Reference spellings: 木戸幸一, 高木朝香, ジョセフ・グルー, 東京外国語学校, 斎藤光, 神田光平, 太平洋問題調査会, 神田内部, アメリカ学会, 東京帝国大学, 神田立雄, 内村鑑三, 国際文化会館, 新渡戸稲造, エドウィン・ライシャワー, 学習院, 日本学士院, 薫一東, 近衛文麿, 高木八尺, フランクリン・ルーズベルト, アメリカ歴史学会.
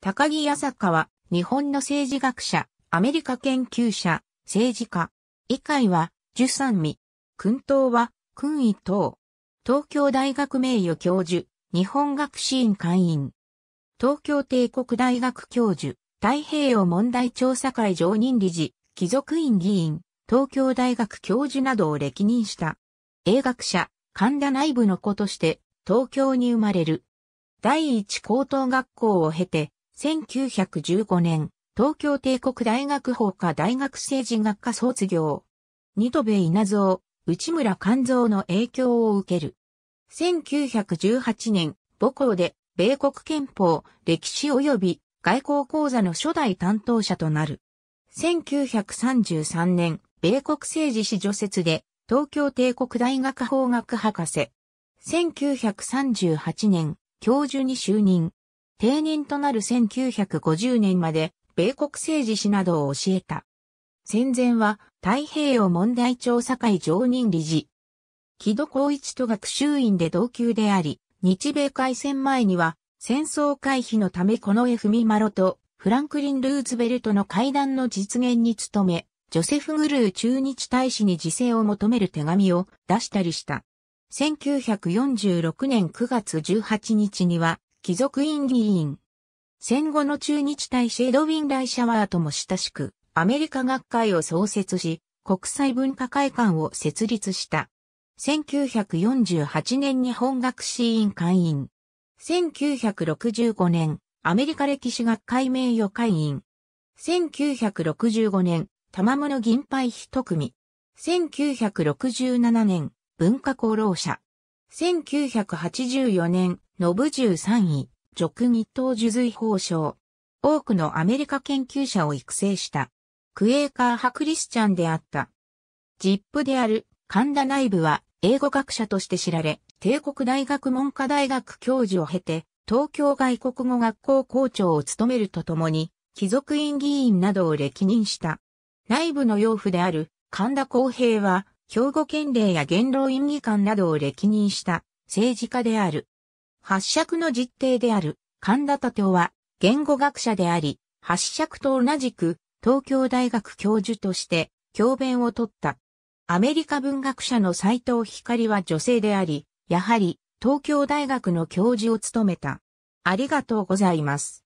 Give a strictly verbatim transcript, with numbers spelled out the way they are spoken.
高木朝香は、日本の政治学者、アメリカ研究者、政治家。以下は、従三位。薫陶は、薫一東。東京大学名誉教授、日本学士院会員。東京帝国大学教授、太平洋問題調査会常任理事、貴族院議員、東京大学教授などを歴任した。英学者、神田内部の子として、東京に生まれる。第一高等学校を経て、せんきゅうひゃくじゅうごねん、東京帝国大学法科大学政治学科卒業。新渡部稲造、内村勘三の影響を受ける。せんきゅうひゃくじゅうはちねん、母校で、米国憲法、歴史及び外交講座の初代担当者となる。せんきゅうひゃくさんじゅうさんねん、米国政治史序説で、東京帝国大学法学博士。せんきゅうひゃくさんじゅうはちねん、教授に就任。定年となるせんきゅうひゃくごじゅうねんまで、米国政治史などを教えた。戦前は、太平洋問題調査会常任理事。木戸幸一と学習院で同級であり、日米開戦前には、戦争回避のため近衛文麿とフランクリン・ルーズベルトの会談の実現に努め、ジョセフ・グルー駐日大使に自制を求める手紙を出したりした。せんきゅうひゃくよんじゅうろくねんくがつじゅうはちにちには、貴族院議員。戦後の駐日大使エドウィン・ライシャワーとも親しく、アメリカ学会を創設し、国際文化会館を設立した。せんきゅうひゃくよんじゅうはちねん日本学士院会員。せんきゅうひゃくろくじゅうごねん、アメリカ歴史学会名誉会員。せんきゅうひゃくろくじゅうごねん、玉室銀杯一組。せんきゅうひゃくろくじゅうななねん、文化功労者。せんきゅうひゃくはちじゅうよねん、信十三位、叙勲一等受瑞宝章。多くのアメリカ研究者を育成した。クエーカー派クリスチャンであった。実父である神田内部は英語学者として知られ、帝国大学文科大学教授を経て、東京外国語学校校長を務めるとともに、貴族院議員などを歴任した。内部の養父である神田光平は、兵庫県令や元老院議官などを歴任した政治家である。八尺の実弟である神田立雄は、言語学者であり、八尺と同じく東京大学教授として教鞭を取った。アメリカ文学者の斎藤光は女性であり、やはり東京大学の教授を務めた。ありがとうございます。